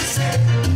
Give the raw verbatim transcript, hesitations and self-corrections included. said.